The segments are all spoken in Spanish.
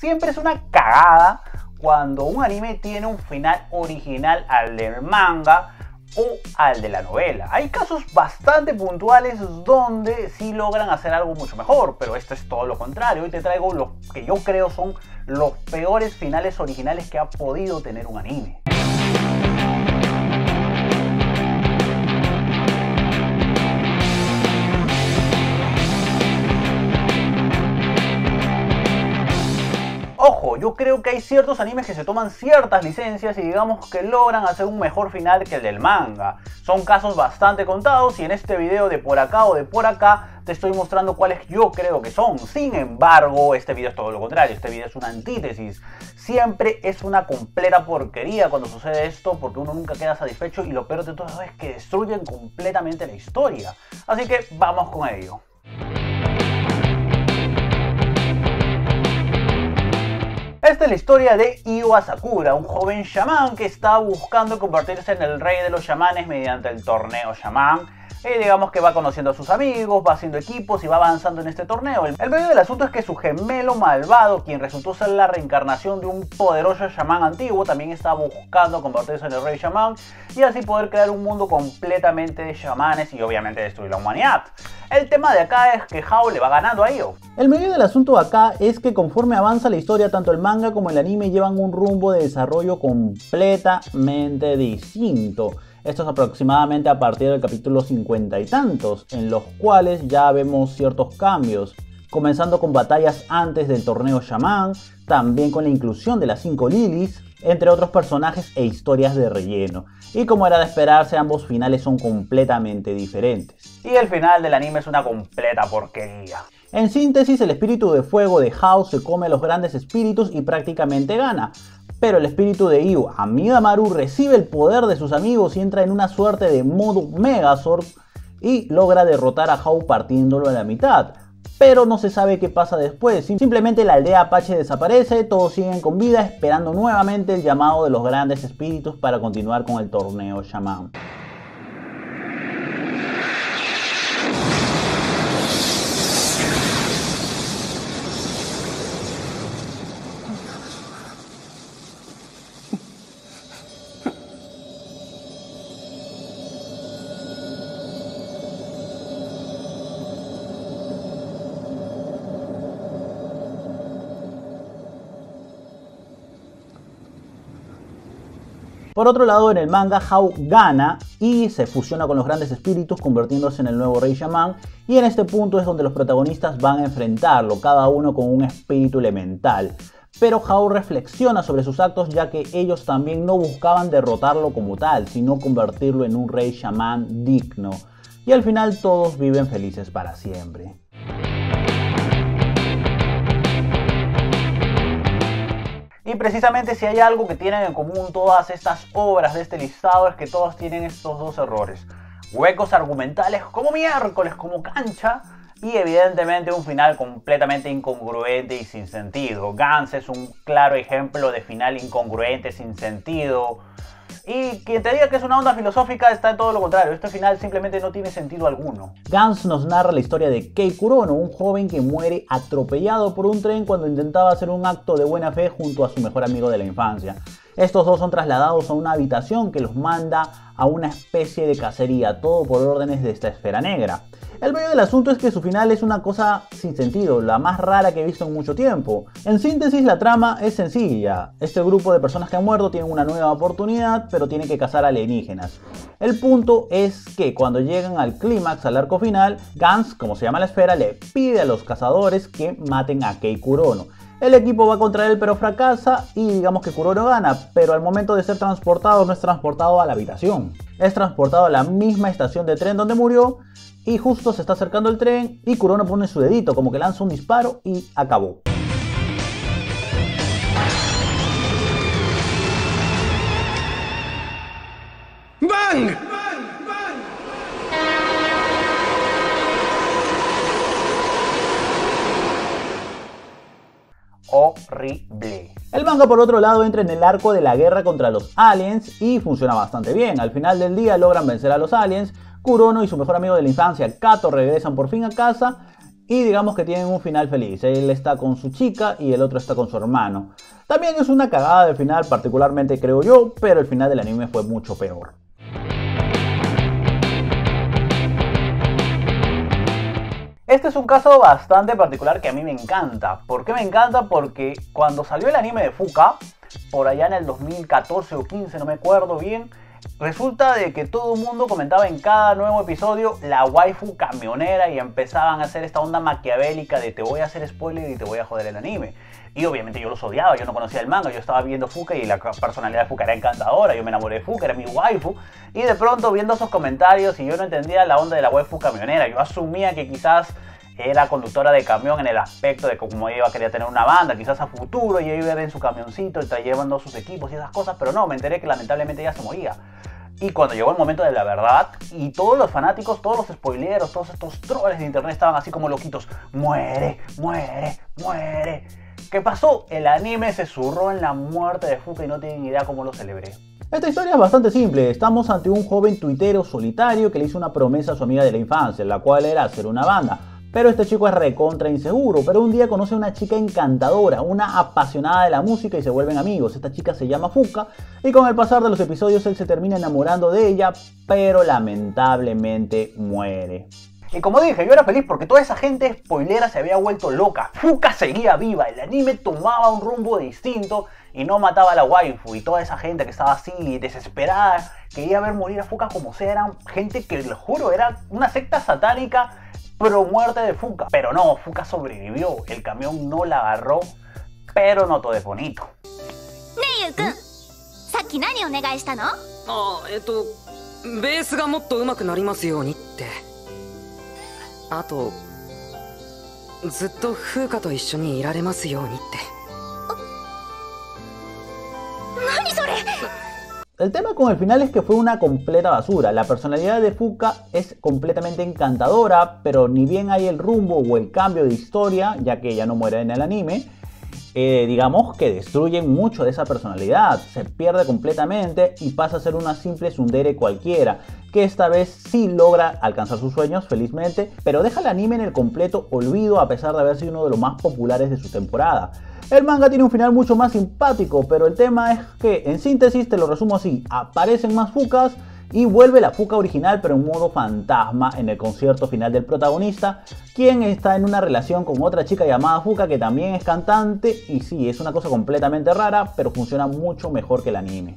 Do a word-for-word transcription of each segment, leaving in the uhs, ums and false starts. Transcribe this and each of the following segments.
Siempre es una cagada cuando un anime tiene un final original al del manga o al de la novela. Hay casos bastante puntuales donde sí logran hacer algo mucho mejor, pero esto es todo lo contrario. Hoy te traigo los que yo creo son los peores finales originales que ha podido tener un anime. Ojo, yo creo que hay ciertos animes que se toman ciertas licencias y digamos que logran hacer un mejor final que el del manga. Son casos bastante contados y en este video de por acá o de por acá te estoy mostrando cuáles yo creo que son. Sin embargo, este video es todo lo contrario, este video es una antítesis. Siempre es una completa porquería cuando sucede esto porque uno nunca queda satisfecho y lo peor de todo es que destruyen completamente la historia. Así que vamos con ello. Esta es la historia de Iwasakura, un joven chamán que está buscando convertirse en el rey de los chamanes mediante el torneo chamán. Eh, digamos que va conociendo a sus amigos, va haciendo equipos y va avanzando en este torneo. El meollo del asunto es que su gemelo malvado, quien resultó ser la reencarnación de un poderoso chamán antiguo, también está buscando convertirse en el rey chamán y así poder crear un mundo completamente de chamanes y obviamente destruir la humanidad. El tema de acá es que Hao le va ganando a ello. El meollo del asunto acá es que conforme avanza la historia, tanto el manga como el anime llevan un rumbo de desarrollo completamente distinto. Esto es aproximadamente a partir del capítulo cincuenta y tantos, en los cuales ya vemos ciertos cambios, comenzando con batallas antes del torneo chamán, también con la inclusión de las cinco lilies, entre otros personajes e historias de relleno. Y como era de esperarse, ambos finales son completamente diferentes. Y el final del anime es una completa porquería. En síntesis, el espíritu de fuego de Hao se come a los grandes espíritus y prácticamente gana. Pero el espíritu de Iwa, Amidamaru, recibe el poder de sus amigos y entra en una suerte de modo Megazord y logra derrotar a Hao partiéndolo a la mitad. Pero no se sabe qué pasa después, simplemente la aldea Apache desaparece, todos siguen con vida esperando nuevamente el llamado de los grandes espíritus para continuar con el torneo chamán. Por otro lado, en el manga, Hao gana y se fusiona con los grandes espíritus, convirtiéndose en el nuevo rey chamán. Y en este punto es donde los protagonistas van a enfrentarlo, cada uno con un espíritu elemental. Pero Hao reflexiona sobre sus actos, ya que ellos también no buscaban derrotarlo como tal, sino convertirlo en un rey chamán digno. Y al final todos viven felices para siempre. Y precisamente si hay algo que tienen en común todas estas obras de este listado es que todas tienen estos dos errores. Huecos argumentales como miércoles, como cancha, y evidentemente un final completamente incongruente y sin sentido. Gantz es un claro ejemplo de final incongruente, sin sentido. Y quien te diga que es una onda filosófica está en todo lo contrario, este final simplemente no tiene sentido alguno. Gantz nos narra la historia de Kei Kurono, un joven que muere atropellado por un tren cuando intentaba hacer un acto de buena fe junto a su mejor amigo de la infancia. Estos dos son trasladados a una habitación que los manda a una especie de cacería, todo por órdenes de esta esfera negra. El meollo del asunto es que su final es una cosa sin sentido, la más rara que he visto en mucho tiempo. En síntesis, la trama es sencilla. Este grupo de personas que han muerto tienen una nueva oportunidad, pero tienen que cazar alienígenas. El punto es que cuando llegan al clímax, al arco final, Gantz, como se llama la esfera, le pide a los cazadores que maten a Kei Kurono. El equipo va contra él pero fracasa y digamos que Kurono gana, pero al momento de ser transportado no es transportado a la habitación. Es transportado a la misma estación de tren donde murió. Y justo se está acercando el tren y Kurono pone su dedito, como que lanza un disparo y acabó. ¡Bang! Horrible. El manga por otro lado entra en el arco de la guerra contra los aliens y funciona bastante bien. Al final del día logran vencer a los aliens. Kurono y su mejor amigo de la infancia, Kato, regresan por fin a casa y digamos que tienen un final feliz. Él está con su chica y el otro está con su hermano. También es una cagada del final, particularmente creo yo, pero el final del anime fue mucho peor. Este es un caso bastante particular que a mí me encanta. ¿Por qué me encanta? Porque cuando salió el anime de Fuuka, por allá en el dos mil catorce o quince, no me acuerdo bien, resulta de que todo el mundo comentaba en cada nuevo episodio la waifu camionera y empezaban a hacer esta onda maquiavélica de te voy a hacer spoiler y te voy a joder el anime. Y obviamente yo los odiaba, yo no conocía el manga, yo estaba viendo Fuuka y la personalidad de Fuuka era encantadora, yo me enamoré de Fuuka, era mi waifu. Y de pronto viendo esos comentarios y yo no entendía la onda de la waifu camionera, yo asumía que quizás era conductora de camión en el aspecto de como ella quería tener una banda, quizás a futuro ella iba a ir en su camioncito y llevando sus equipos y esas cosas, pero no, me enteré que lamentablemente ella se moría. Y cuando llegó el momento de la verdad, y todos los fanáticos, todos los spoileros, todos estos troles de internet estaban así como loquitos, muere, muere, muere. ¿Qué pasó? El anime se zurró en la muerte de Fuuka y no tienen idea cómo lo celebré. Esta historia es bastante simple, estamos ante un joven tuitero solitario que le hizo una promesa a su amiga de la infancia, la cual era hacer una banda. Pero este chico es recontra inseguro, pero un día conoce a una chica encantadora, una apasionada de la música y se vuelven amigos. Esta chica se llama Fuuka y con el pasar de los episodios él se termina enamorando de ella, pero lamentablemente muere. Y como dije, yo era feliz porque toda esa gente spoilera se había vuelto loca. Fuuka seguía viva, el anime tomaba un rumbo distinto y no mataba a la waifu. Y toda esa gente que estaba así, desesperada, quería ver morir a Fuuka como sea. Eran gente que, les juro, era una secta satánica pro muerte de Fuuka. Pero no, Fuuka sobrevivió, el camión no la agarró, pero no todo es bonito. Neiyu-kun, ¿saki nani onegai shita no? Ah, eto, base ga motto umaku narimasu youni tte. Ato, zutto Fuuka to issho ni iraremasu youni tte. ¿Nani sore? El tema con el final es que fue una completa basura. La personalidad de Fuuka es completamente encantadora, pero ni bien hay el rumbo o el cambio de historia, ya que ella no muere en el anime, eh, digamos que destruyen mucho de esa personalidad, se pierde completamente y pasa a ser una simple tsundere cualquiera, que esta vez sí logra alcanzar sus sueños felizmente, pero deja el anime en el completo olvido a pesar de haber sido uno de los más populares de su temporada. El manga tiene un final mucho más simpático, pero el tema es que, en síntesis, te lo resumo así, aparecen más Fuukas y vuelve la Fuuka original pero en modo fantasma en el concierto final del protagonista, quien está en una relación con otra chica llamada Fuuka que también es cantante y sí, es una cosa completamente rara, pero funciona mucho mejor que el anime.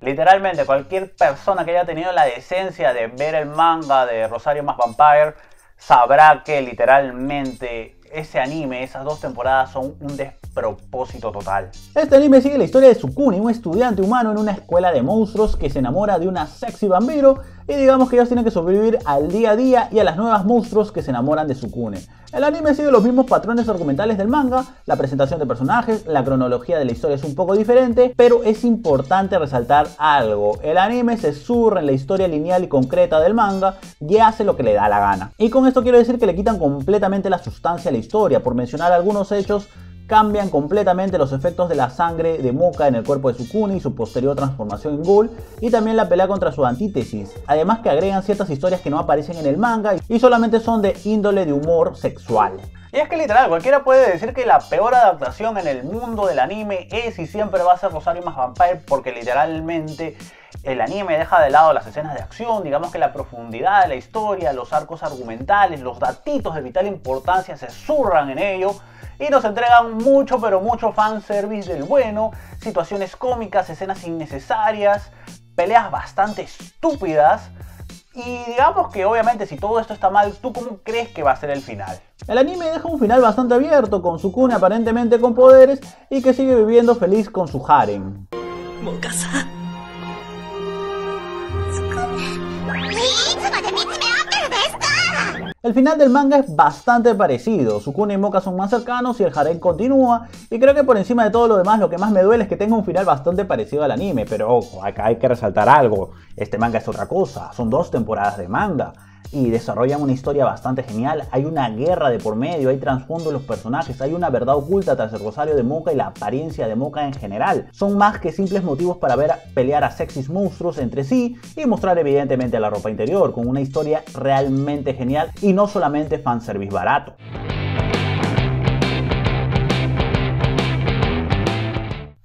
Literalmente cualquier persona que haya tenido la decencia de ver el manga de Rosario más Vampire sabrá que literalmente ese anime, esas dos temporadas son un despropósito total. Este anime sigue la historia de Tsukune, un estudiante humano en una escuela de monstruos que se enamora de una sexy vampiro y digamos que ellos tienen que sobrevivir al día a día y a las nuevas monstruos que se enamoran de Tsukune. El anime sigue los mismos patrones argumentales del manga, la presentación de personajes, la cronología de la historia es un poco diferente, pero es importante resaltar algo. El anime se zurra en la historia lineal y concreta del manga y hace lo que le da la gana. Y con esto quiero decir que le quitan completamente la sustancia a la historia, por mencionar algunos hechos. Cambian completamente los efectos de la sangre de Moka en el cuerpo de Tsukune y su posterior transformación en Ghoul y también la pelea contra su antítesis, además que agregan ciertas historias que no aparecen en el manga y solamente son de índole de humor sexual. Y es que literal, cualquiera puede decir que la peor adaptación en el mundo del anime es y siempre va a ser Rosario más Vampire porque literalmente el anime deja de lado las escenas de acción, digamos que la profundidad de la historia, los arcos argumentales, los datitos de vital importancia se zurran en ello y nos entregan mucho pero mucho fanservice del bueno, situaciones cómicas, escenas innecesarias, peleas bastante estúpidas y digamos que obviamente si todo esto está mal, ¿tú cómo crees que va a ser el final? El anime deja un final bastante abierto con Tsukune aparentemente con poderes y que sigue viviendo feliz con su harem. Moka-san. El final del manga es bastante parecido, Tsukune y Moka son más cercanos y el harem continúa y creo que por encima de todo lo demás lo que más me duele es que tenga un final bastante parecido al anime, pero ojo, acá hay que resaltar algo, este manga es otra cosa, son dos temporadas de manga. y desarrollan una historia bastante genial. Hay una guerra de por medio, hay trasfondo en los personajes, hay una verdad oculta tras el rosario de Moka y la apariencia de Moka en general. Son más que simples motivos para ver pelear a sexys monstruos entre sí y mostrar evidentemente la ropa interior, con una historia realmente genial y no solamente fanservice barato.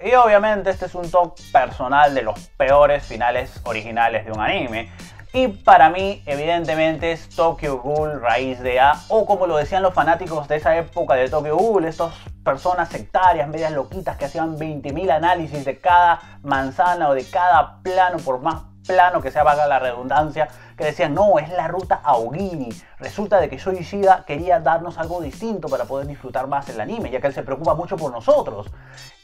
Y obviamente este es un top personal de los peores finales originales de un anime. Y para mí, evidentemente, es Tokyo Ghoul raíz de A, o como lo decían los fanáticos de esa época de Tokyo Ghoul, estas personas sectarias, medias loquitas que hacían veinte mil análisis de cada manzana o de cada plano, por más plano que sea, vaga la redundancia, que decían, no, es la ruta Aogiri. Resulta de que Shoji Ishida quería darnos algo distinto para poder disfrutar más el anime, ya que él se preocupa mucho por nosotros.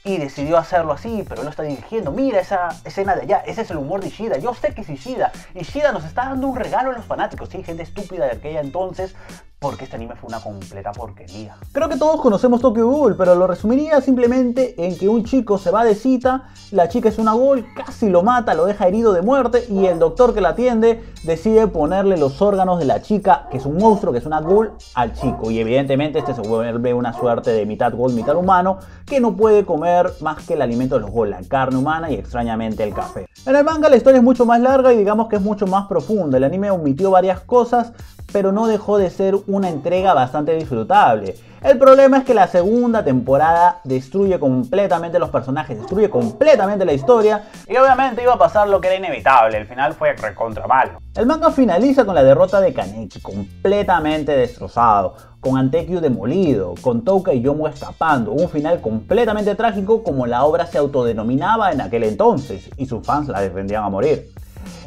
Y decidió hacerlo así, pero lo está dirigiendo. Mira esa escena de allá, ese es el humor de Ishida. Yo sé que es Ishida. Ishida nos está dando un regalo a los fanáticos. Sí, gente estúpida de aquella entonces, porque este anime fue una completa porquería. Creo que todos conocemos Tokyo Ghoul, pero lo resumiría simplemente en que un chico se va de cita, la chica es una ghoul, casi lo mata, lo deja herido de muerte, y el doctor que la atiende decide ponerle los órganos de la chica, que es un monstruo, que es una ghoul, al chico. Y evidentemente este se vuelve una suerte de mitad ghoul, mitad humano, que no puede comer más que el alimento de los ghoul, la carne humana y extrañamente el café. En el manga la historia es mucho más larga y digamos que es mucho más profunda. El anime omitió varias cosas, pero no dejó de ser una entrega bastante disfrutable. El problema es que la segunda temporada destruye completamente los personajes, destruye completamente la historia, y obviamente iba a pasar lo que era inevitable, el final fue recontra malo. El manga finaliza con la derrota de Kaneki, completamente destrozado, con Anteiku demolido, con Touka y Yomo escapando, un final completamente trágico como la obra se autodenominaba en aquel entonces, y sus fans la defendían a morir.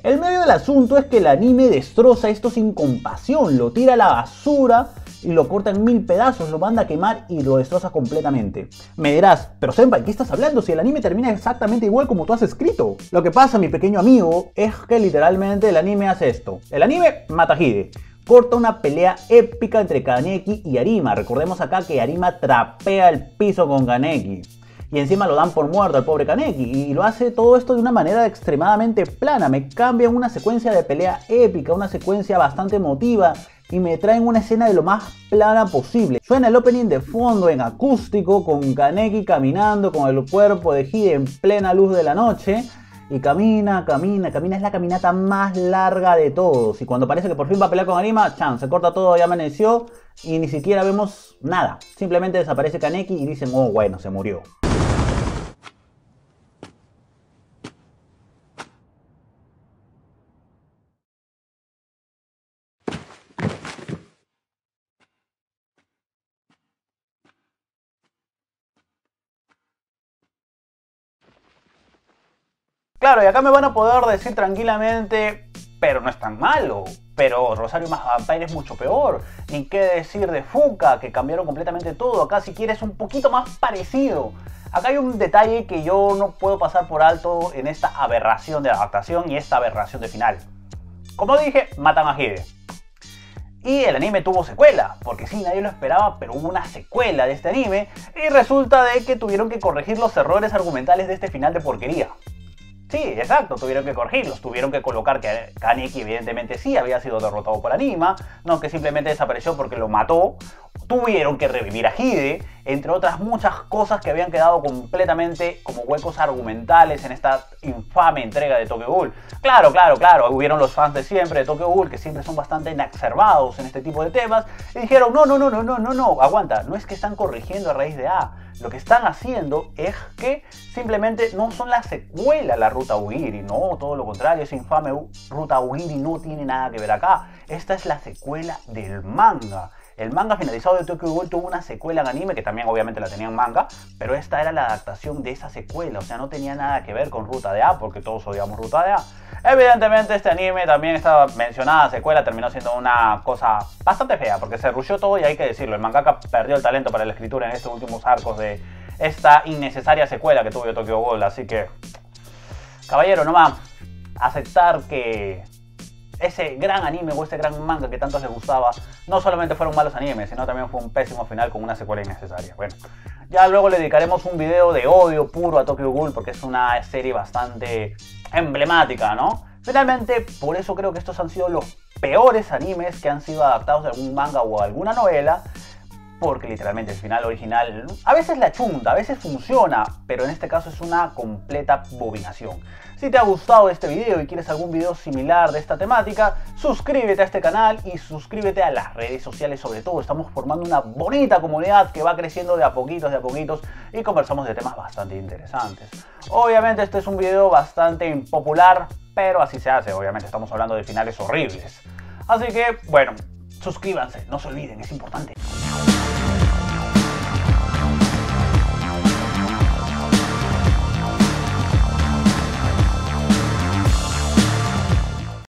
El medio del asunto es que el anime destroza esto sin compasión, lo tira a la basura y lo corta en mil pedazos, lo manda a quemar y lo destroza completamente. Me dirás, pero senpai, ¿qué estás hablando? Si el anime termina exactamente igual como tú has escrito. Lo que pasa, mi pequeño amigo, es que literalmente el anime hace esto. El anime mata a Hide. Corta una pelea épica entre Kaneki y Arima. Recordemos acá que Arima trapea el piso con Kaneki. Y encima lo dan por muerto al pobre Kaneki, y lo hace todo esto de una manera extremadamente plana. Me cambian una secuencia de pelea épica, una secuencia bastante emotiva, y me traen una escena de lo más plana posible. Suena el opening de fondo en acústico, con Kaneki caminando con el cuerpo de Hide en plena luz de la noche. Y camina, camina, camina, es la caminata más larga de todos. Y cuando parece que por fin va a pelear con Arima, chan, se corta todo, ya amaneció. Y ni siquiera vemos nada. Simplemente desaparece Kaneki y dicen, oh bueno, se murió. Claro, y acá me van a poder decir tranquilamente, pero no es tan malo, pero Rosario más Vampire es mucho peor. Ni qué decir de Fuuka, que cambiaron completamente todo. Acá si quieres un poquito más parecido. Acá hay un detalle que yo no puedo pasar por alto en esta aberración de adaptación y esta aberración de final. Como dije, matan a Hide. Y el anime tuvo secuela, porque sí, nadie lo esperaba, pero hubo una secuela de este anime. Y resulta de que tuvieron que corregir los errores argumentales de este final de porquería. Sí, exacto, tuvieron que corregirlos, tuvieron que colocar que Kaneki evidentemente sí había sido derrotado por Arima, no que simplemente desapareció porque lo mató, tuvieron que revivir a Hide, entre otras muchas cosas que habían quedado completamente como huecos argumentales en esta infame entrega de Tokyo Ghoul. Claro, claro, claro, hubieron los fans de siempre de Tokyo Ghoul, que siempre son bastante exacerbados en este tipo de temas, y dijeron, no, no, no, no, no, no, no, aguanta, no es que están corrigiendo a raíz de A. Lo que están haciendo es que simplemente no son la secuela la ruta Aogiri, no, todo lo contrario, esa infame ruta Aogiri no tiene nada que ver acá. Esta es la secuela del manga. El manga finalizado de Tokyo Ghoul tuvo una secuela en anime, que también obviamente la tenía en manga, pero esta era la adaptación de esa secuela, o sea, no tenía nada que ver con Ruta de A, porque todos odiamos Ruta de A. Evidentemente este anime, también esta mencionada secuela, terminó siendo una cosa bastante fea, porque se rusheó todo y hay que decirlo, el mangaka perdió el talento para la escritura en estos últimos arcos de esta innecesaria secuela que tuvo Tokyo Ghoul, así que, caballero, nomás aceptar que ese gran anime o ese gran manga que tanto les gustaba no solamente fueron malos animes, sino también fue un pésimo final con una secuela innecesaria. Bueno, ya luego le dedicaremos un video de odio puro a Tokyo Ghoul porque es una serie bastante emblemática, ¿no? Finalmente, por eso creo que estos han sido los peores animes que han sido adaptados a algún manga o a alguna novela, porque literalmente el final original a veces la chunta, a veces funciona, pero en este caso es una completa abominación. Si te ha gustado este video y quieres algún video similar de esta temática, suscríbete a este canal y suscríbete a las redes sociales sobre todo. Estamos formando una bonita comunidad que va creciendo de a poquitos, de a poquitos, y conversamos de temas bastante interesantes. Obviamente este es un video bastante impopular, pero así se hace, obviamente estamos hablando de finales horribles. Así que, bueno, suscríbanse, no se olviden, es importante.